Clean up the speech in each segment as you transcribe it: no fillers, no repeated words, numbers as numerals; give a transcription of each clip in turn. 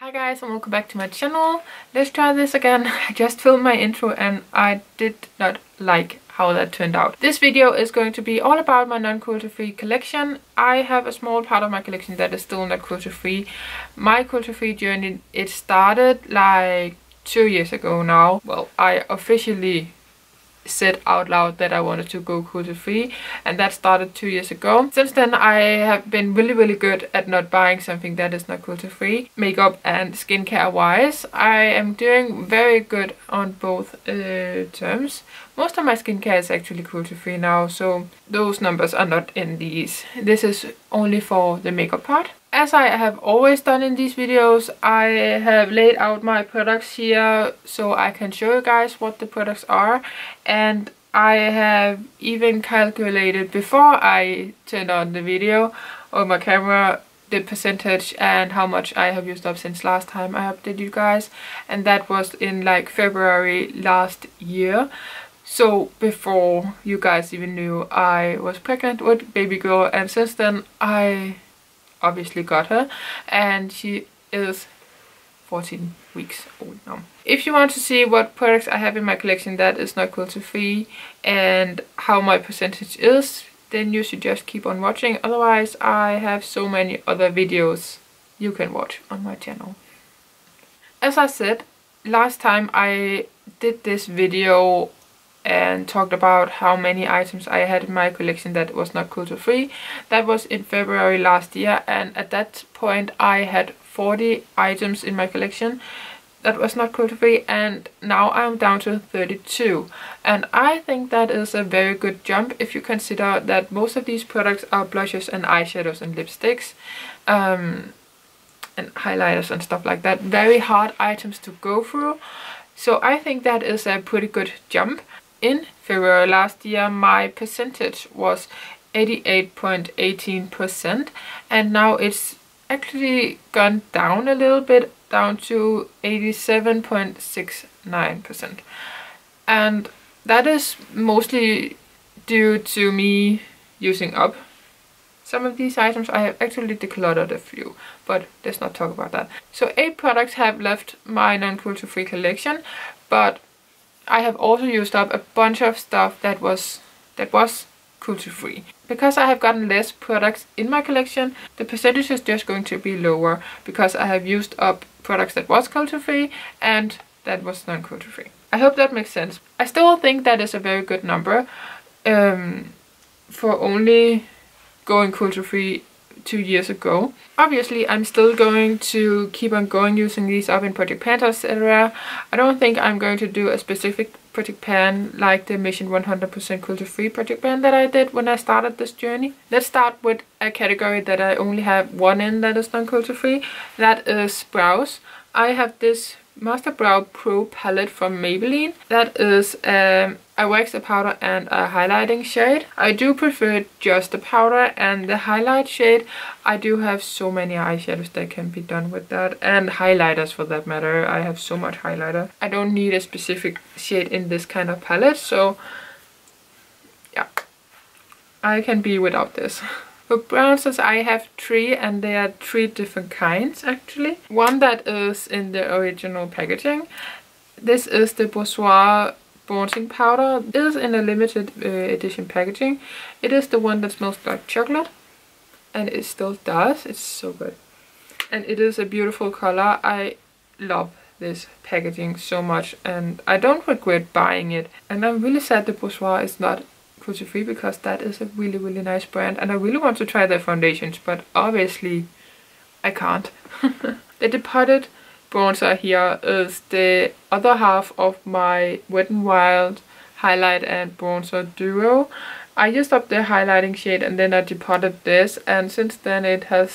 Hi guys and welcome back to my channel. Let's try this again. I just filmed my intro and I did not like how that turned out. This video is going to be all about my non-cruelty free collection. I have a small part of my collection that is still not cruelty free. My cruelty free journey, it started like 2 years ago now. Well, I officially said out loud that I wanted to go cruelty free, and that started 2 years ago. Since then I have been really good at not buying something that is not cruelty free, makeup and skincare wise. I am doing very good on both terms. Most of my skincare is actually cruelty free now, so those numbers are not in these. This is only for the makeup part. As I have always done in these videos, I have laid out my products here so I can show you guys what the products are, and I have even calculated before I turned on the video or my camera the percentage and how much I have used up since last time I updated you guys, and that was in like February last year. So before you guys even knew I was pregnant with baby girl, and since then I obviously got her and she is 14 weeks old now. If you want to see what products I have in my collection that is not cruelty free and how my percentage is, then you should just keep on watching. Otherwise I have so many other videos you can watch on my channel. As I said last time I did this video and talked about how many items I had in my collection that was not cruelty free. That was in February last year, and at that point I had 40 items in my collection that was not cruelty free, and now I'm down to 32. And I think that is a very good jump if you consider that most of these products are blushes and eyeshadows and lipsticks and highlighters and stuff like that. Very hard items to go through. So I think that is a pretty good jump. In February last year my percentage was 88.18%, and now it's actually gone down a little bit, down to 87.69%, and that is mostly due to me using up some of these items. I have actually decluttered a few, but let's not talk about that. So 8 products have left my non-cruelty free collection, but I have also used up a bunch of stuff that was cruelty free. Because I have gotten less products in my collection, the percentage is just going to be lower because I have used up products that was cruelty free and that was non-cruelty free. I hope that makes sense. I still think that is a very good number for only going cruelty free 2 years ago. Obviously I'm still going to keep on going using these up in Project Pans, etc. I don't think I'm going to do a specific Project Pan like the Mission 100% Cruelty Free Project Pan that I did when I started this journey. Let's start with a category that I only have one in that is non-cruelty free. That is brows. I have this Master Brow Pro palette from Maybelline. That is a wax, a powder and a highlighting shade. I do prefer just the powder and the highlight shade. I do have so many eyeshadows that can be done with that, and highlighters for that matter. I have so much highlighter. I don't need a specific shade in this kind of palette, so yeah, I can be without this. For bronzers I have 3, and they are 3 different kinds actually. One that is in the original packaging. This is the BourJois bronzing powder. It is in a limited edition packaging. It is the one that smells like chocolate, and it still does. It's so good, and it is a beautiful color. I love this packaging so much, and I don't regret buying it. And I'm really sad the BourJois is not cruelty free, because that is a really nice brand, and I really want to try their foundations, but obviously I can't. The Departed bronzer here is the other half of my Wet n' Wild highlight and bronzer duo. I used up the highlighting shade and then I depotted this, and since then it has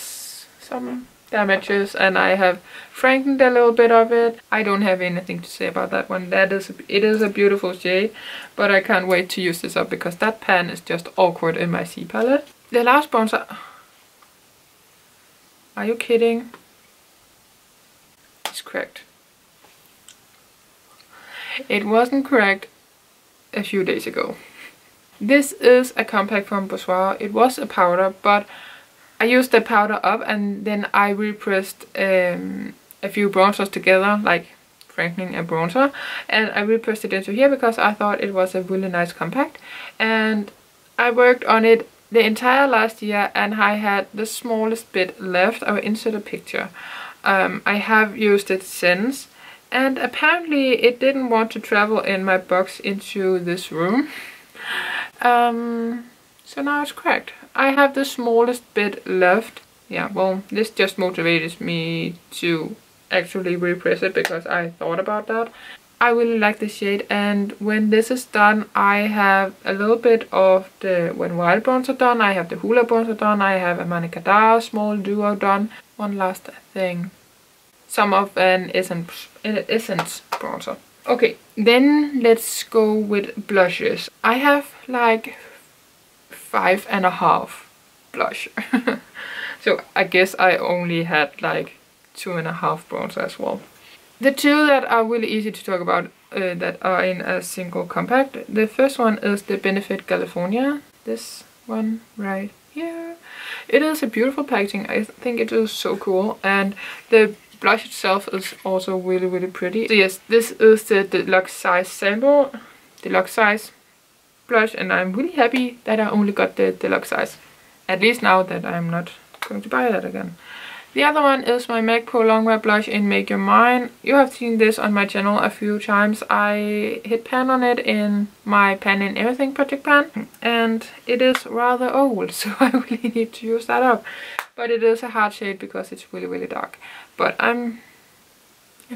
some damages and I have strengthened a little bit of it. I don't have anything to say about that one. It is a beautiful shade, but I can't wait to use this up because that pan is just awkward in my C palette. The last bronzer, are you kidding? It's cracked. It wasn't cracked a few days ago. This is a compact from BourJois. It was a powder, but I used the powder up and then I repressed a few bronzers together, like Franklin and bronzer, and I repressed it into here because I thought it was a really nice compact. And I worked on it the entire last year, and I had the smallest bit left. I will insert a picture. I have used it since, and apparently it didn't want to travel in my box into this room. So now it's cracked. I have the smallest bit left. Yeah, well, this just motivated me to actually repress it because I thought about that. I really like the shade, and when this is done, I have a little bit of the Wet n' Wild bronzer done, I have the Hoola bronzer done, I have a Manicadar small duo done, one last thing, some of an Essence bronzer. Okay, then let's go with blushes. I have like 5.5 blush. So I guess I only had like 2.5 bronzer as well. The two that are really easy to talk about that are in a single compact. The first one is the Benefit Galifornia. This one right here. It is a beautiful packaging. I think it is so cool. And the blush itself is also really, really pretty. So yes, this is the deluxe size sample. Deluxe size blush. And I'm really happy that I only got the deluxe size. At least now that I'm not going to buy that again. The other one is my MAC Pro Longwear Blush in Make Your Mine. You have seen this on my channel a few times. I hit pan on it in my Pan in Everything project pan, and it is rather old, so I really need to use that up. But it is a hard shade because it's really, really dark. But I'm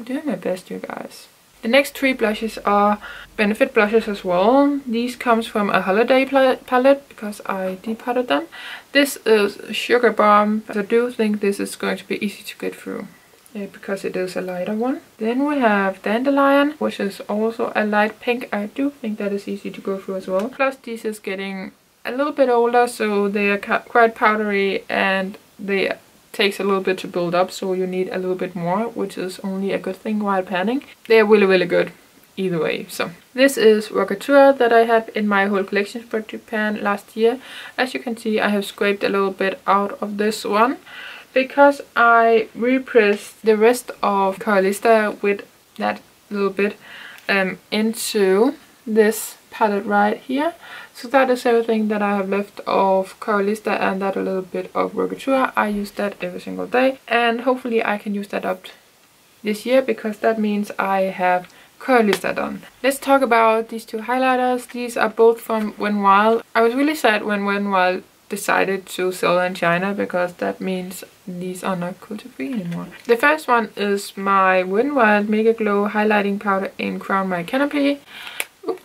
doing my best, you guys. The next three blushes are Benefit blushes as well. These comes from a holiday palette because I depotted them. This is Sugar Bomb. I do think this is going to be easy to get through because it is a lighter one. Then we have Dandelion, which is also a light pink. I do think that is easy to go through as well. Plus this is getting a little bit older, so they are quite powdery and they takes a little bit to build up, so you need a little bit more, which is only a good thing while panning. They are really, really good either way. So this is Rockatour that I had in my whole collection project pan last year. As you can see, I have scraped a little bit out of this one because I repressed the rest of Coralista with that little bit into this palette right here. So that is everything that I have left of Coralista and that a little bit of Rockatour. I use that every single day, and hopefully I can use that up this year because that means I have Coralista done. Let's talk about these two highlighters. These are both from Wet n' Wild. I was really sad when Wet n' Wild decided to sell in China because that means these are not cruelty-free anymore. The first one is my Wet n' Wild Megaglow Highlighting Powder in Crown My Canopy. Oh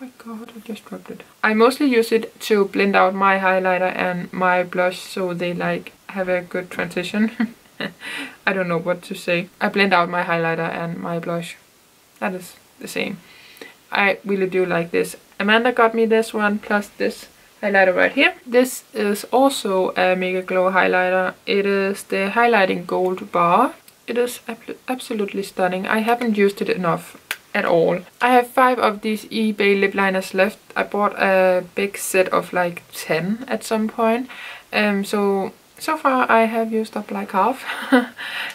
my god, I just dropped it. I mostly use it to blend out my highlighter and my blush so they like have a good transition. I don't know what to say. I blend out my highlighter and my blush. That is the same. I really do like this. Amanda got me this one plus this highlighter right here. This is also a Megaglow highlighter. It is the Highlighting Gold Bar. It is absolutely stunning. I haven't used it enough at all. I have 5 of these eBay lip liners left. I bought a big set of like 10 at some point. So far I have used up like half.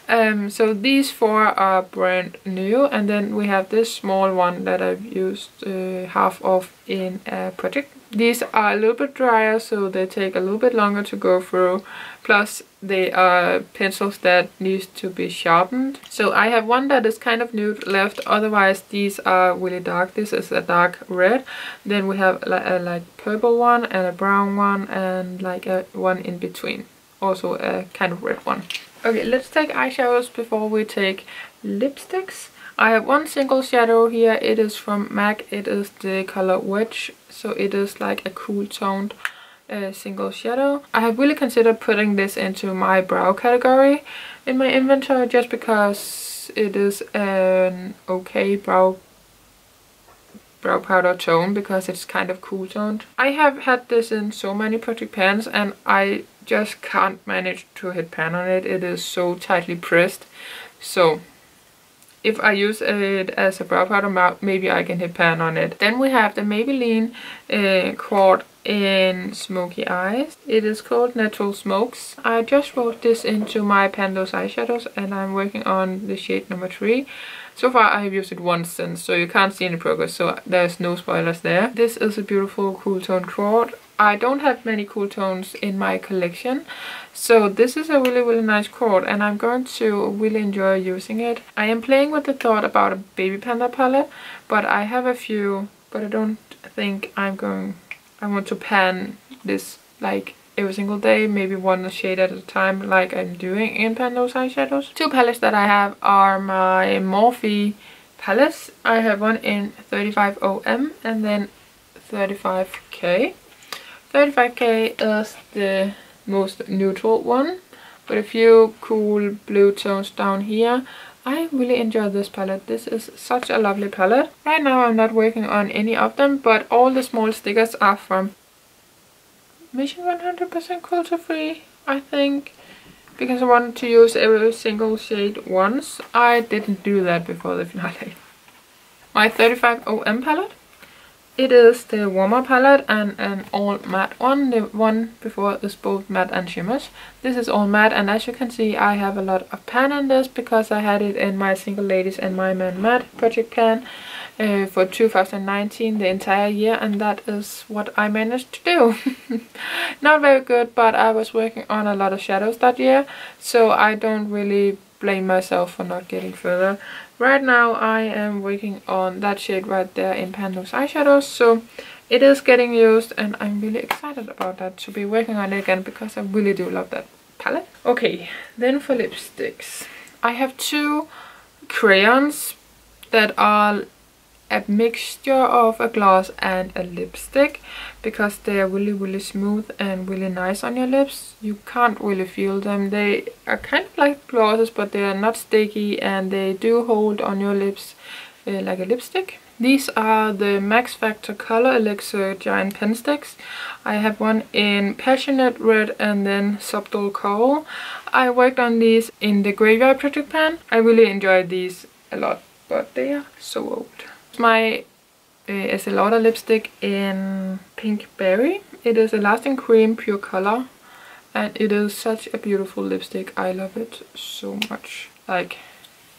So these 4 are brand new, and then we have this small one that I've used half of in a project. These are a little bit drier, so they take a little bit longer to go through. Plus they are pencils that need to be sharpened. So I have one that is kind of nude left, otherwise these are really dark. This is a dark red. Then we have a like purple one and a brown one and like a one in between. Also a kind of red one. Okay, let's take eyeshadows before we take lipsticks. I have one single shadow here. It is from MAC. It is the color Wedge, so it is like a cool toned single shadow. I have really considered putting this into my brow category in my inventory just because it is an okay brow powder tone because it's kind of cool toned. I have had this in so many project pans and I just can't manage to hit pan on it. It is so tightly pressed. So if I use it as a brow powder, maybe I can hit pan on it. Then we have the Maybelline Quad in Smoky Eyes. It is called Natural Smokes. I just rolled this into my Pandos eyeshadows and I'm working on the shade number 3. So far I have used it once since, so you can't see any progress, so there's no spoilers there. This is a beautiful cool tone quad. I don't have many cool tones in my collection, so this is a really nice quad and I'm going to really enjoy using it. I am playing with the thought about a Baby Panda palette, but I have a few, but I don't think I want to pan this like every single day, maybe one shade at a time like I'm doing in Pandos eyeshadows. Two palettes that I have are my Morphe palettes. I have one in 35OM and then 35K. 35K is the most neutral one with a few cool blue tones down here. I really enjoy this palette. This is such a lovely palette. Right now I'm not working on any of them, but all the small stickers are from Mission 100% Cruelty Free, I think, because I wanted to use every single shade once. I didn't do that before the finale. My 35OM palette. It is the warmer palette and an all matte one. The one before is both matte and shimmers. This is all matte, and as you can see I have a lot of pan in this because I had it in my Single Ladies and My Man Matte project pan for 2019, the entire year, and that is what I managed to do. Not very good, but I was working on a lot of shadows that year, so I don't really blame myself for not getting further. Right now I am working on that shade right there in Pandos eyeshadows, so it is getting used and I'm really excited about that, to be working on it again because I really do love that palette. Okay, then for lipsticks. I have two crayons that are a mixture of a gloss and a lipstick because they are really smooth and really nice on your lips. You can't really feel them. They are kind of like glosses, but they are not sticky and they do hold on your lips like a lipstick. These are the Max Factor Color Elixir Giant Pen Sticks. I have one in Passionate Red and then Subtle Coral. I worked on these in the Graveyard Project Pan. I really enjoyed these a lot, but they are so old. My Estée Lauder lipstick in Pink Berry. It is a lasting cream pure color and it is such a beautiful lipstick. I love it so much, like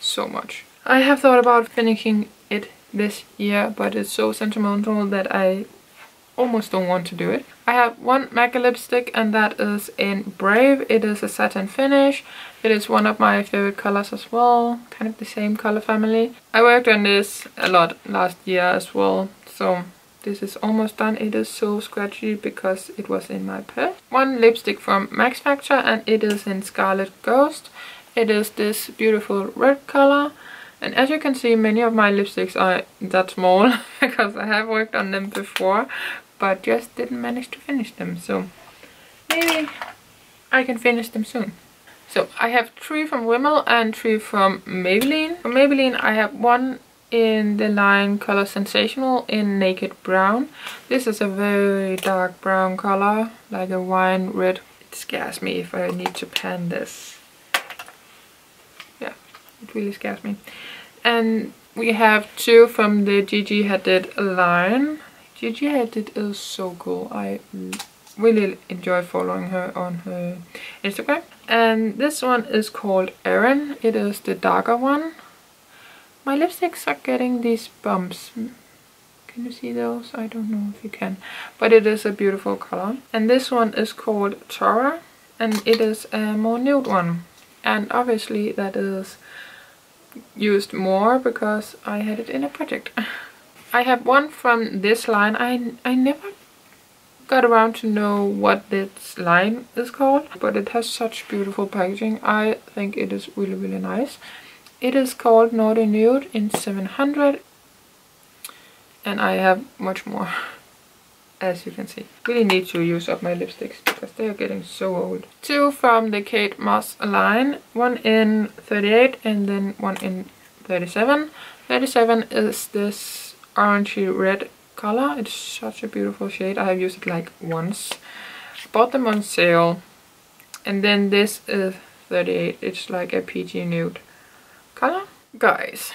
so much. I have thought about finishing it this year, but it's so sentimental that I almost don't want to do it. I have one MAC lipstick and that is in Brave. It is a satin finish. It is one of my favorite colors as well, kind of the same color family. I worked on this a lot last year as well, so this is almost done. It is so scratchy because it was in my purse. One lipstick from Max Factor and it is in Scarlet Ghost. It is this beautiful red color. And as you can see, many of my lipsticks are that small because I have worked on them before, but just didn't manage to finish them, so maybe I can finish them soon. So I have three from Rimmel and three from Maybelline. From Maybelline I have one in the line Color Sensational in Naked Brown. This is a very dark brown color, like a wine red. It scares me if I need to pan this. It really scares me. And we have two from the Gigi Hadid line. Gigi Hadid is so cool. I really enjoy following her on her Instagram. And this one is called Erin. It is the darker one. My lipsticks are getting these bumps. Can you see those? I don't know if you can. But it is a beautiful color. And this one is called Tara. And it is a more nude one. And obviously that is used more because I had it in a project. I have one from this line. I never got around to know what this line is called, but it has such beautiful packaging. I think it is really nice. It is called Naughty Nude in 700, and I have much more, as you can see. Really need to use up my lipsticks because they are getting so old. Two from the Kate Moss line, one in 38 and then one in 37. 37 is this orangey red color. It's such a beautiful shade. I have used it like once. Bought them on sale. And then this is 38. It's like a peachy nude color. Guys,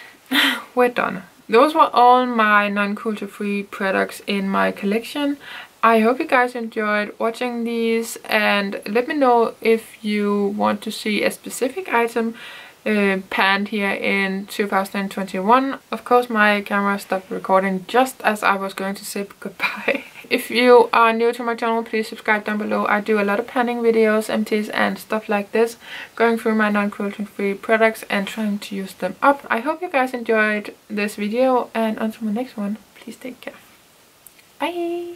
we're done. Those were all my non-cruelty free products in my collection, I hope you guys enjoyed watching these, and let me know if you want to see a specific item panned here in 2021. Of course, my camera stopped recording just as I was going to say goodbye. If you are new to my channel, please subscribe down below. I do a lot of panning videos, empties and stuff like this, going through my non-cruelty free products and trying to use them up. I hope you guys enjoyed this video, and until my next one, please take care. Bye!